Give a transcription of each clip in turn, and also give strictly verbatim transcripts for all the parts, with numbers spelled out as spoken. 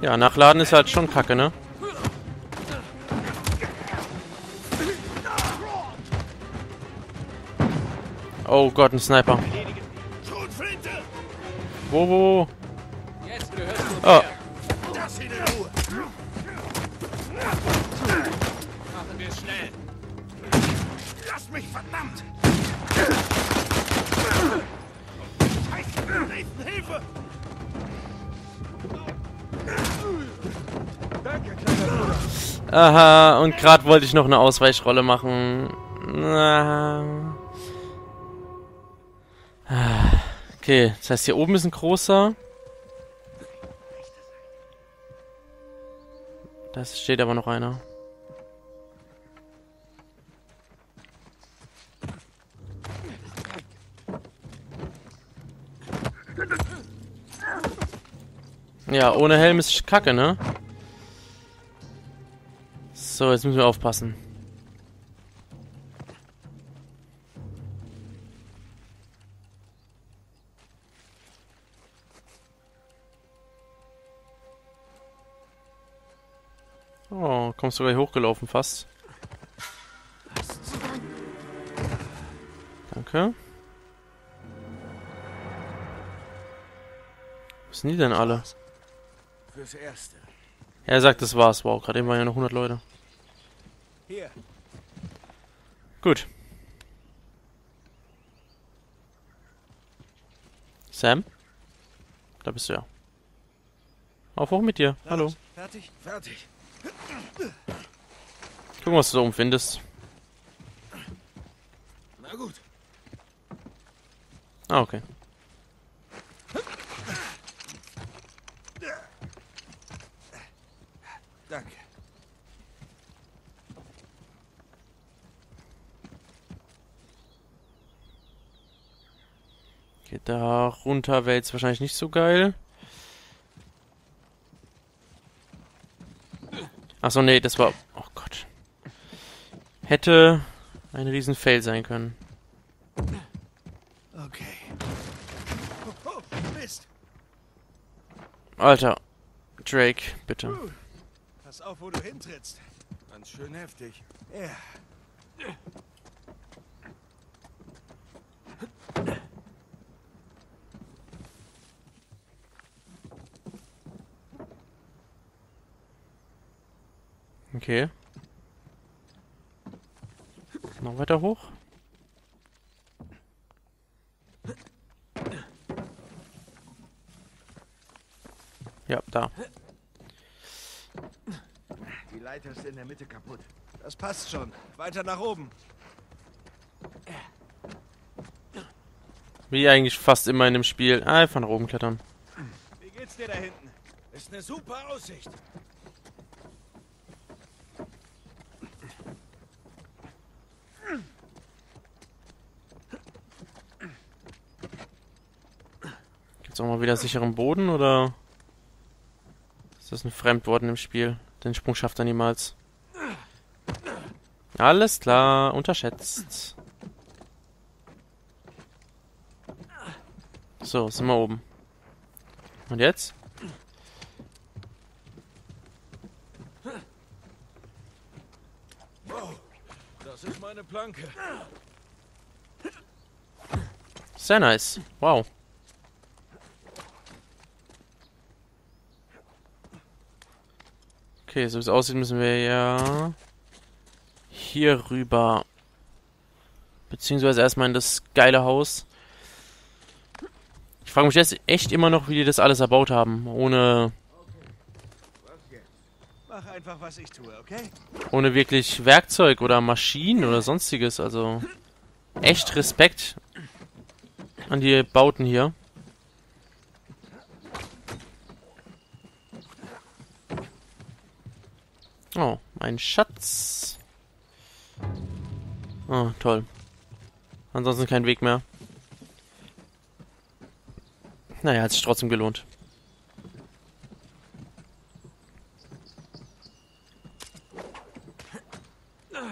Ja, nachladen ist halt schon kacke, ne? Oh Gott, ein Sniper. Wo, wo? Oh. Aha, und gerade wollte ich noch eine Ausweichrolle machen. Ah. Okay, das heißt, hier oben ist ein großer. Da steht aber noch einer. Ja, ohne Helm ist Kacke, ne? So, jetzt müssen wir aufpassen. Oh, kommst du gleich hochgelaufen fast. Danke. Wo sind die denn alle? Fürs Erste. Er sagt, das war's. Wow, gerade eben waren ja noch hundert Leute. Hier. Gut. Sam? Da bist du ja. Auf hoch mit dir. Hallo. Fertig? Fertig. Gucken, was du da oben findest. Na gut. Ah, okay. Danke. Okay, da runter wäre jetzt wahrscheinlich nicht so geil. Achso, nee, das war... Oh Gott. Hätte ein riesen Fail sein können. Okay. Oh, oh, Mist. Alter. Drake, bitte. Pass auf, wo du hintrittst. Ganz schön heftig. Ja. Okay. Noch weiter hoch. Ja, da. Die Leiter ist in der Mitte kaputt. Das passt schon. Weiter nach oben. Wie eigentlich fast immer in dem Spiel. Einfach nach oben klettern. Wie geht's dir da hinten? Ist eine super Aussicht. Auch mal wieder sicheren Boden, oder ist das ein Fremdwort im Spiel? Den Sprung schafft er niemals. Alles klar, unterschätzt. So, sind wir oben. Und jetzt? Wow, das ist meine Planke. Sehr nice. Wow. Okay, so wie es aussieht, müssen wir ja hier rüber. Beziehungsweise erstmal in das geile Haus. Ich frage mich jetzt echt immer noch, wie die das alles erbaut haben. Ohne... Mach einfach, was ich tue, okay? Ohne wirklich Werkzeug oder Maschinen oder sonstiges. Also echt Respekt an die Bauten hier. Oh, ein Schatz. Oh, toll. Ansonsten kein Weg mehr. Naja, hat sich trotzdem gelohnt. Also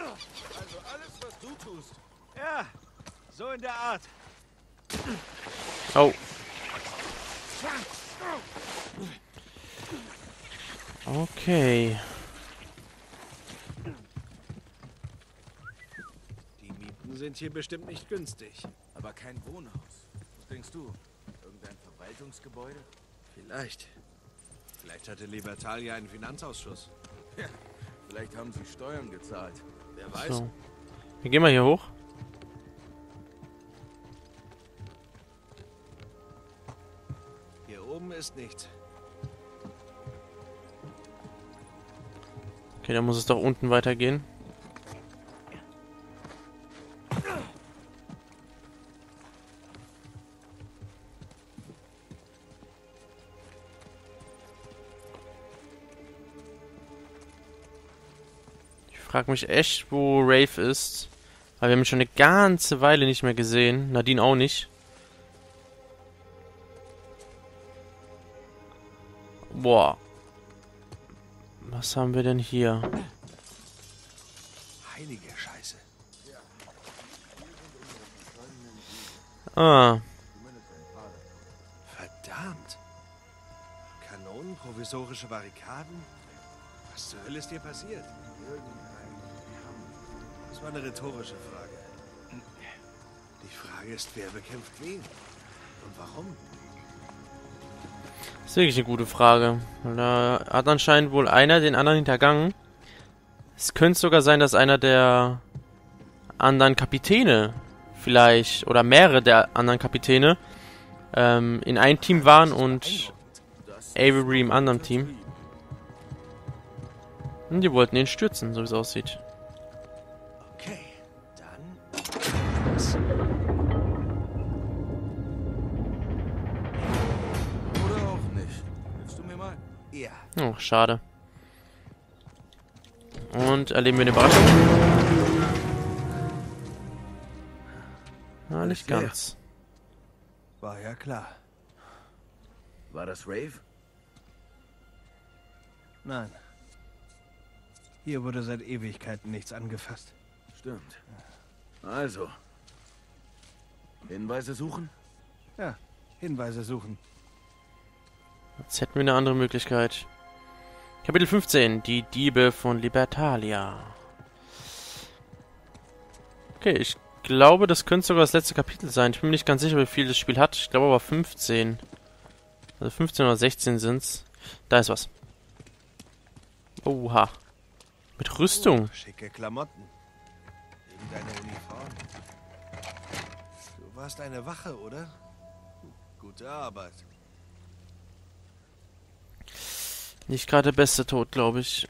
alles, was du tust. Ja, so in der Art. Oh. Okay. Die Mieten sind hier bestimmt nicht günstig. Aber kein Wohnhaus. Was denkst du? Irgendein Verwaltungsgebäude? Vielleicht. Vielleicht hatte Libertalia einen Finanzausschuss. Ja, vielleicht haben sie Steuern gezahlt. Wer weiß. So. Wir gehen mal hier hoch. Hier oben ist nichts. Okay, dann muss es doch unten weitergehen. Ich frage mich echt, wo Rafe ist. Weil wir haben ihn schon eine ganze Weile nicht mehr gesehen. Nadine auch nicht. Boah. Was haben wir denn hier? Heilige Scheiße. Ah. Verdammt. Kanonen, provisorische Barrikaden. Was zur Hölle ist hier passiert? Das war eine rhetorische Frage. Die Frage ist, wer bekämpft wen? Und warum? Das ist wirklich eine gute Frage. Da hat anscheinend wohl einer den anderen hintergangen. Es könnte sogar sein, dass einer der anderen Kapitäne vielleicht, oder mehrere der anderen Kapitäne, ähm, in einem Team waren und Avery im anderen Team. Und die wollten ihn stürzen, so wie es aussieht. Okay, dann. Was? Oder auch nicht. Willst du mir mal? Ja. Oh, schade. Und erleben wir eine Überraschung? Na, nicht ganz. War ja klar. War das Rafe? Nein. Hier wurde seit Ewigkeiten nichts angefasst. Stimmt. Also. Hinweise suchen? Ja, Hinweise suchen. Jetzt hätten wir eine andere Möglichkeit. Kapitel fünfzehn. Die Diebe von Libertalia. Okay, ich glaube, das könnte sogar das letzte Kapitel sein. Ich bin mir nicht ganz sicher, wie viel das Spiel hat. Ich glaube aber fünfzehn. Also fünfzehn oder sechzehn sind's. Da ist was. Oha. Mit Rüstung. Oh, schicke Klamotten. Wegen deiner Uniform. Du warst eine Wache, oder? Gute Arbeit. Nicht gerade der beste Tod, glaube ich.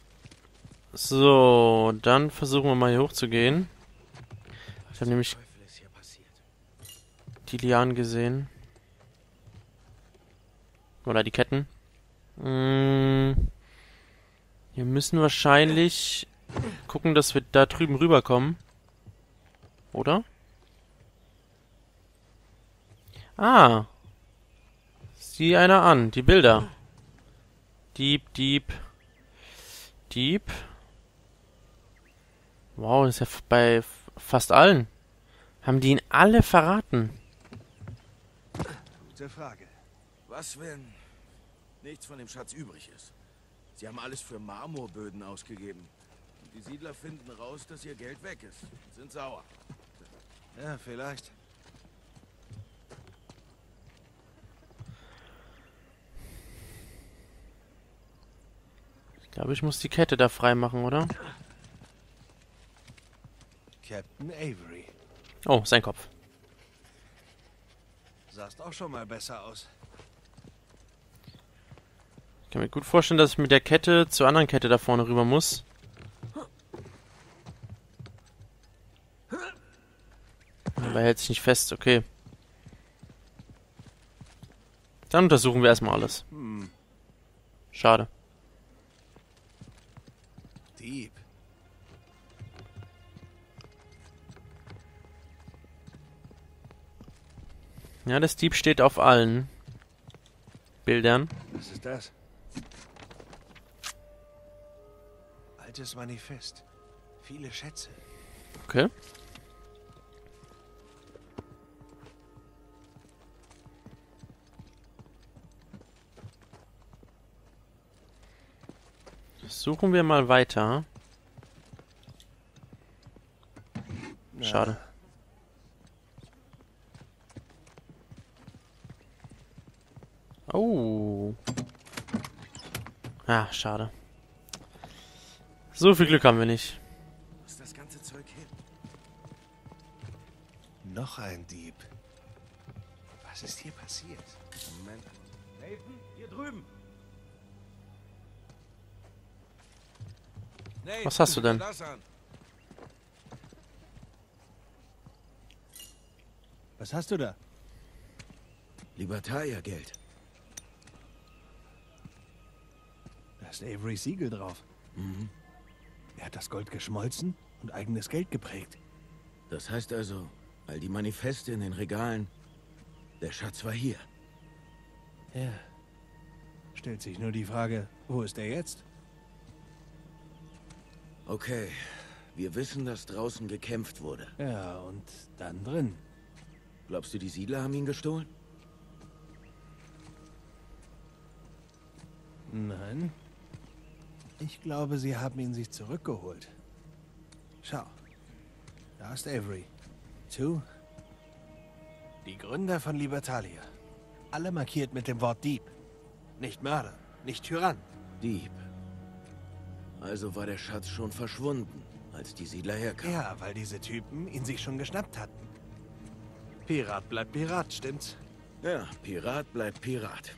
So, dann versuchen wir mal hier hochzugehen. Ich habe nämlich die Lianen gesehen. Oder die Ketten. Hm. Wir müssen wahrscheinlich gucken, dass wir da drüben rüberkommen. Oder? Ah. Sieh einer an. Die Bilder. Dieb, Dieb. Dieb. Wow, das ist ja bei fast allen. Haben die ihn alle verraten? Gute Frage. Was, wenn nichts von dem Schatz übrig ist? Sie haben alles für Marmorböden ausgegeben. Und die Siedler finden raus, dass ihr Geld weg ist. Und sind sauer. Ja, vielleicht. Ich glaube, ich muss die Kette da freimachen, oder? Captain Avery. Oh, sein Kopf. Sahst auch schon mal besser aus. Ich kann mir gut vorstellen, dass ich mit der Kette zur anderen Kette da vorne rüber muss. Aber er hält sich nicht fest, okay. Dann untersuchen wir erstmal alles. Schade. Dieb. Ja, das Dieb steht auf allen Bildern. Was ist das? Altes Manifest. Viele Schätze. Okay. Suchen wir mal weiter. Schade. Ja. Oh. Ah, schade. So viel Glück haben wir nicht. Was das ganze Zeug hält. Noch ein Dieb. Was ist hier passiert? Moment. Nathan, hier drüben. Nathan, was hast du denn? Was hast du da? Libertalia Geld. Da ist Avery Siegel drauf. Mhm. Er hat das Gold geschmolzen und eigenes Geld geprägt. Das heißt also, all die Manifeste in den Regalen, der Schatz war hier. Ja. Stellt sich nur die Frage, wo ist er jetzt? Okay, wir wissen, dass draußen gekämpft wurde. Ja, und dann drin. Glaubst du, die Siedler haben ihn gestohlen? Nein. Ich glaube, sie haben ihn sich zurückgeholt. Schau. Da ist Avery. Two. Die Gründer von Libertalia. Alle markiert mit dem Wort Dieb. Nicht Mörder, nicht Tyrann. Dieb. Also war der Schatz schon verschwunden, als die Siedler herkamen. Ja, weil diese Typen ihn sich schon geschnappt hatten. Pirat bleibt Pirat, stimmt's? Ja, Pirat bleibt Pirat.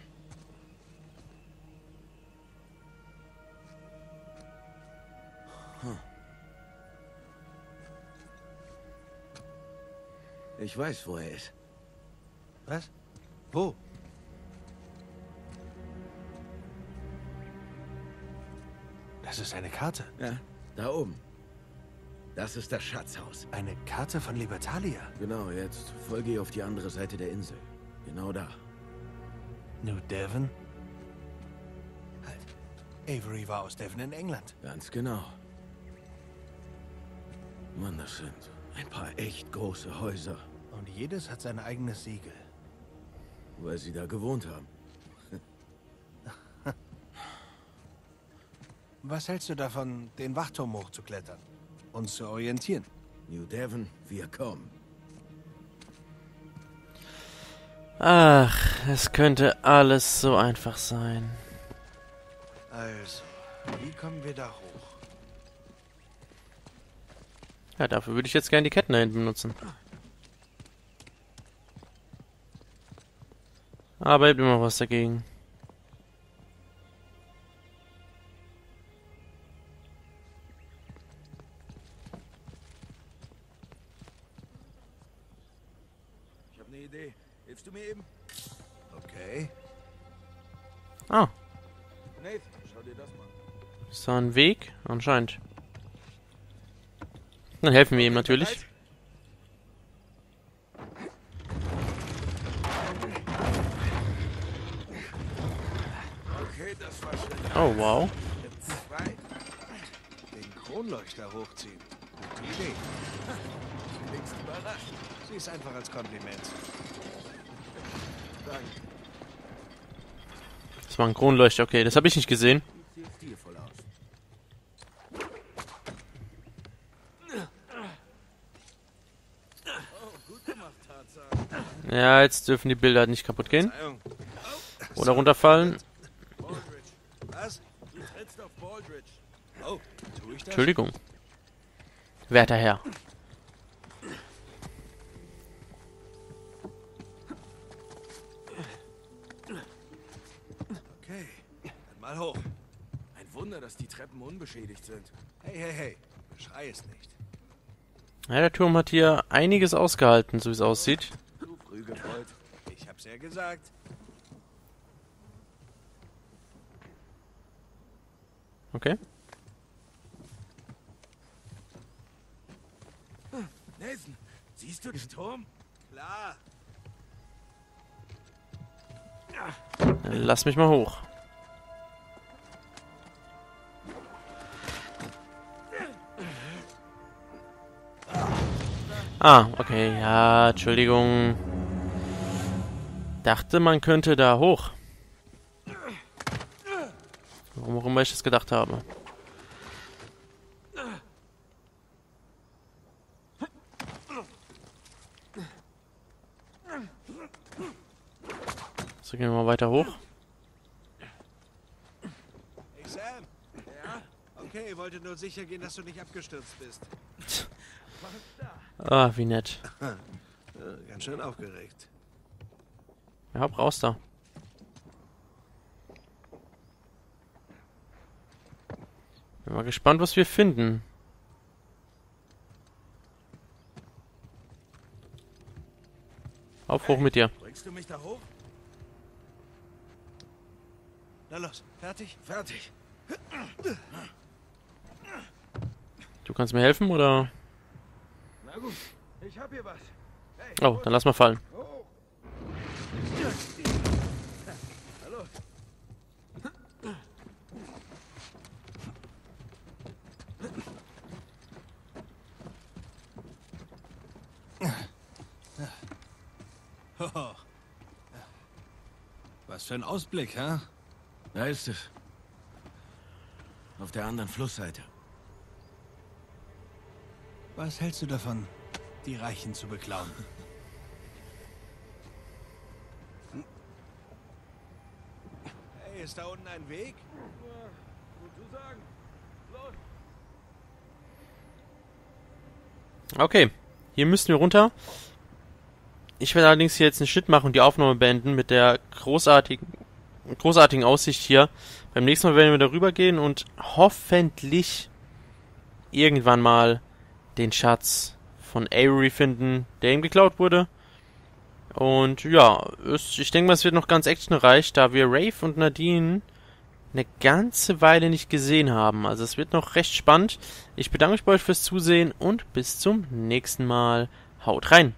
Hm. Ich weiß, wo er ist. Was? Wo? Das ist eine Karte. Ja, da oben. Das ist das Schatzhaus. Eine Karte von Libertalia? Genau, jetzt folge ich auf die andere Seite der Insel. Genau da. New Devon? Halt. Avery war aus Devon in England. Ganz genau. Mann, das sind ein paar echt große Häuser. Und jedes hat sein eigenes Siegel. Weil sie da gewohnt haben. Was hältst du davon, den Wachturm hochzuklettern? Uns zu orientieren. New Devon, wir kommen. Ach, es könnte alles so einfach sein. Also, wie kommen wir da hoch? Ja, dafür würde ich jetzt gerne die Ketten da hinten benutzen. Aber ich habe immer was dagegen. Hilfst du mir eben? Okay. Ah. Nathan, schau dir das mal an. Ist da ein Weg? Anscheinend. Dann helfen wir ihm natürlich. Okay, das war schön. Oh, wow. Den Kronleuchter hochziehen. Gute Idee. Du klingst überrascht. Sie ist einfach als Kompliment. Das war ein Kronleuchter, okay, das habe ich nicht gesehen. Ja, jetzt dürfen die Bilder nicht kaputt gehen. Oder runterfallen. Entschuldigung. Werter Herr. Hoch. Ein Wunder, dass die Treppen unbeschädigt sind. Hey, hey, hey. Beschrei es nicht. Ja, der Turm hat hier einiges ausgehalten, so wie es aussieht. Du früh gewollt. Ich hab's ja gesagt. Okay. Nelson, siehst du den Turm? Klar. Dann lass mich mal hoch. Ah, okay, ja, Entschuldigung. Dachte, man könnte da hoch. Warum auch immer ich das gedacht habe. So, gehen wir mal weiter hoch. Hey Sam. Ja? Okay, wollte nur sicher gehen, dass du nicht abgestürzt bist. Ah, wie nett. Ganz schön aufgeregt. Ja, hopp, raus da. Bin mal gespannt, was wir finden. Auf, hoch mit dir. Bringst du mich da hoch? Na los, fertig? Fertig. Du kannst mir helfen, oder? Na gut, ich hab hier was. Hey, oh, dann lass mal fallen. Oh. Hallo. Hoho. Was für ein Ausblick, hä? Huh? Da ist es. Auf der anderen Flussseite. Was hältst du davon, die Reichen zu beklauen? Hey, ist da unten ein Weg? Ja, gut zu sagen. Los. Okay, hier müssen wir runter. Ich werde allerdings hier jetzt einen Schnitt machen und die Aufnahme beenden mit der großartigen, großartigen Aussicht hier. Beim nächsten Mal werden wir darüber gehen und hoffentlich irgendwann mal den Schatz von Avery finden, der ihm geklaut wurde. Und ja, es, ich denke mal, es wird noch ganz actionreich, da wir Rafe und Nadine eine ganze Weile nicht gesehen haben. Also es wird noch recht spannend. Ich bedanke mich bei euch fürs Zusehen und bis zum nächsten Mal. Haut rein!